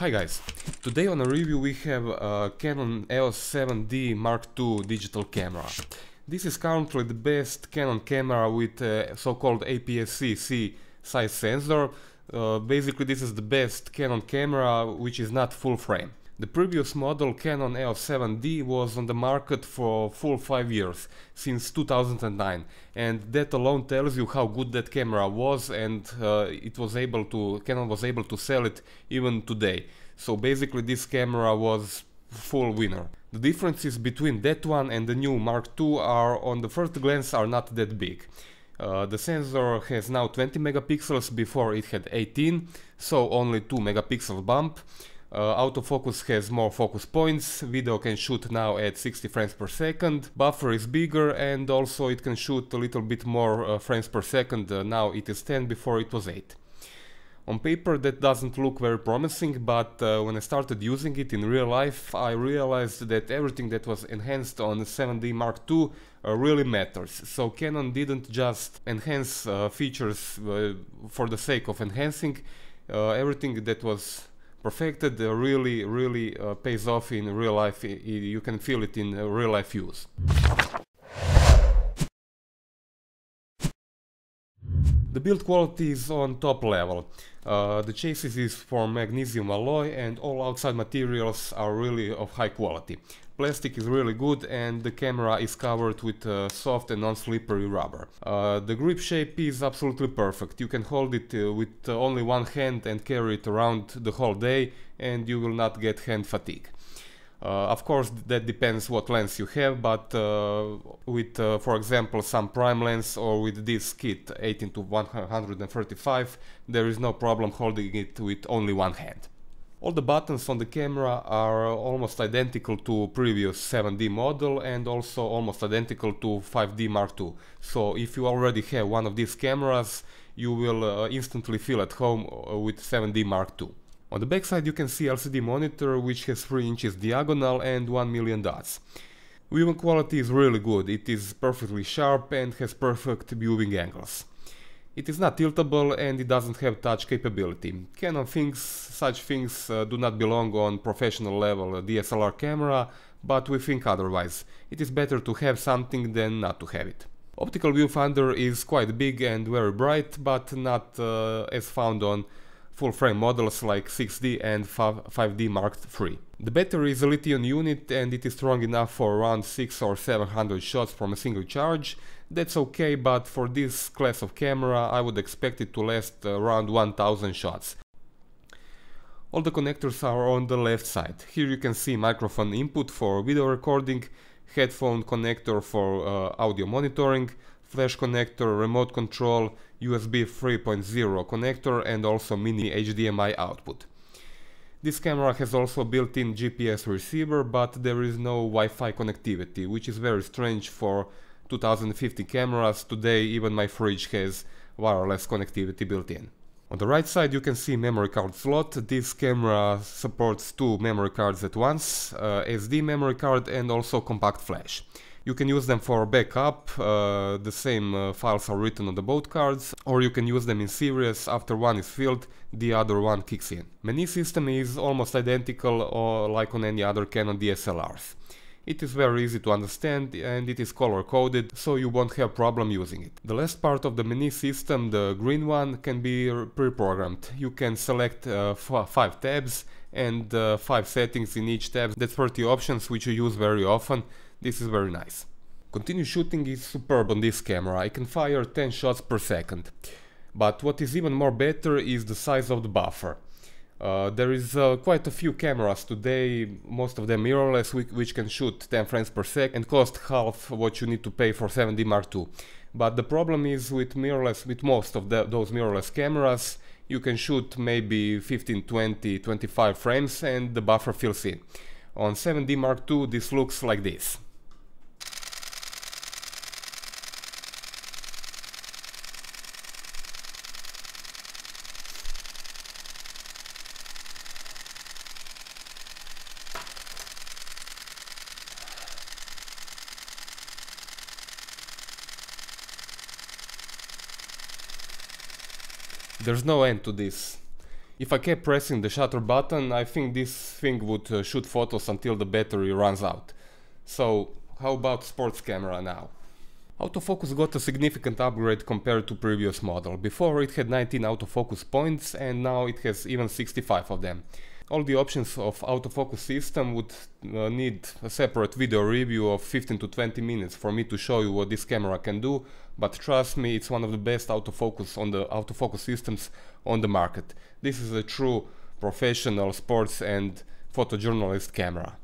Hi guys, today on a review we have a Canon EOS 7D Mark II digital camera. This is currently the best Canon camera with so-called APS-C size sensor. Basically this is the best Canon camera which is not full frame. The previous model Canon EOS 7D was on the market for full 5 years, since 2009, and that alone tells you how good that camera was, and Canon was able to sell it even today. So basically this camera was full winner. The differences between that one and the new Mark II are, on the first glance, are not that big. The sensor has now 20 megapixels, before it had 18, so only 2 megapixel bump. Autofocus has more focus points, video can shoot now at 60 frames per second, buffer is bigger, and also it can shoot a little bit more frames per second. Now it is 10, before it was 8. On paper that doesn't look very promising, but when I started using it in real life, I realized that everything that was enhanced on the 7D Mark II really matters. So Canon didn't just enhance features for the sake of enhancing. Everything that was perfected really pays off in real life. You can feel it in real life use. The build quality is on top level. The chassis is from magnesium alloy and all outside materials are really of high quality. Plastic is really good and the camera is covered with soft and non-slippery rubber. The grip shape is absolutely perfect. You can hold it with only one hand and carry it around the whole day and you will not get hand fatigue. Of course that depends what lens you have, but with for example some prime lens or with this kit 18-135 there is no problem holding it with only one hand. All the buttons on the camera are almost identical to previous 7D model and also almost identical to 5D Mark II. So if you already have one of these cameras, you will instantly feel at home with 7D Mark II. On the backside you can see LCD monitor which has 3 inches diagonal and 1 million dots. Viewing quality is really good, it is perfectly sharp and has perfect viewing angles. It is not tiltable and it doesn't have touch capability. Canon thinks such things do not belong on professional level DSLR camera, but we think otherwise. It is better to have something than not to have it. Optical viewfinder is quite big and very bright, but not as found on full frame models like 6D and 5D Mark III. The battery is a lithium unit and it is strong enough for around 600 or 700 shots from a single charge. That's okay, but for this class of camera I would expect it to last around 1000 shots. All the connectors are on the left side. Here you can see microphone input for video recording, headphone connector for audio monitoring, flash connector, remote control, USB 3.0 connector and also mini HDMI output. This camera has also built-in GPS receiver, but there is no Wi-Fi connectivity, which is very strange for 2050 cameras. Today even my fridge has wireless connectivity built in. On the right side you can see memory card slot. This camera supports 2 memory cards at once, SD memory card and also compact flash. You can use them for backup, the same files are written on the both cards, or you can use them in series, after one is filled, the other one kicks in. Menu system is almost identical like on any other Canon DSLRs. It is very easy to understand and it is color coded, so you won't have problem using it. The last part of the menu system, the green one, can be pre-programmed. You can select 5 tabs and 5 settings in each tab. That's 30 options which you use very often. This is very nice. Continuous shooting is superb on this camera. I can fire 10 shots per second. But what is even more better is the size of the buffer. There is quite a few cameras today, most of them mirrorless, which can shoot 10 frames per second and cost half what you need to pay for 7D Mark II. But the problem is with most of those mirrorless cameras, you can shoot maybe 15, 20, 25 frames and the buffer fills in. On 7D Mark II this looks like this. There's no end to this. If I kept pressing the shutter button, I think this thing would shoot photos until the battery runs out. So how about sports camera now? Autofocus got a significant upgrade compared to previous model. Before it had 19 autofocus points and now it has even 65 of them. All the options of autofocus system would need a separate video review of 15 to 20 minutes for me to show you what this camera can do, but trust me, it's one of the best autofocus systems on the market. This is a true professional sports and photojournalist camera.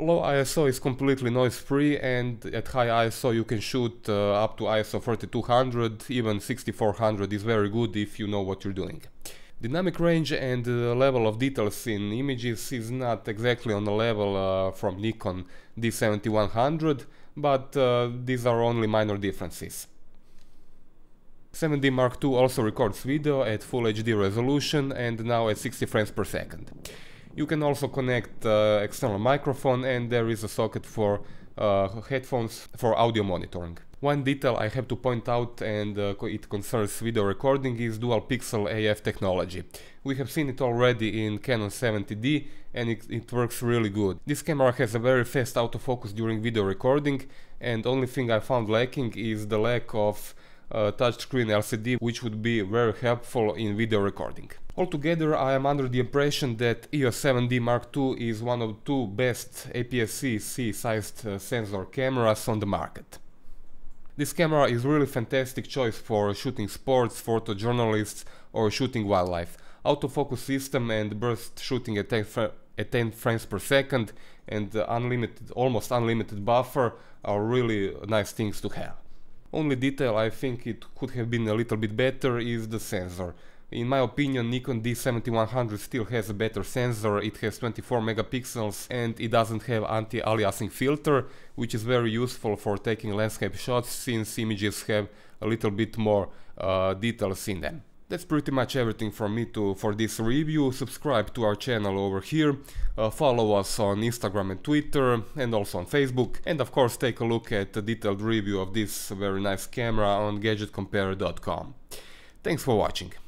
Low ISO is completely noise-free, and at high ISO you can shoot up to ISO 3200, even 6400 is very good if you know what you're doing. Dynamic range and level of details in images is not exactly on the level from Nikon D7100, but these are only minor differences. 7D Mark II also records video at full HD resolution and now at 60 frames per second. You can also connect external microphone, and there is a socket for headphones for audio monitoring. One detail I have to point out, and it concerns video recording, is Dual Pixel AF technology. We have seen it already in Canon 70D and it works really good. This camera has a very fast autofocus during video recording, and only thing I found lacking is the lack of touchscreen LCD, which would be very helpful in video recording. Altogether, I am under the impression that EOS 7D Mark II is one of the two best APS-C sized sensor cameras on the market. This camera is really fantastic choice for shooting sports, photojournalists, or shooting wildlife. Autofocus system and burst shooting at 10 frames per second and unlimited, almost unlimited buffer are really nice things to have. Only detail I think it could have been a little bit better is the sensor. In my opinion, Nikon D7100 still has a better sensor. It has 24 megapixels and it doesn't have anti-aliasing filter, which is very useful for taking landscape shots since images have a little bit more details in them. That's pretty much everything from me for this review. Subscribe to our channel over here, follow us on Instagram and Twitter, and also on Facebook, and of course take a look at a detailed review of this very nice camera on GadgetCompare.com. Thanks for watching.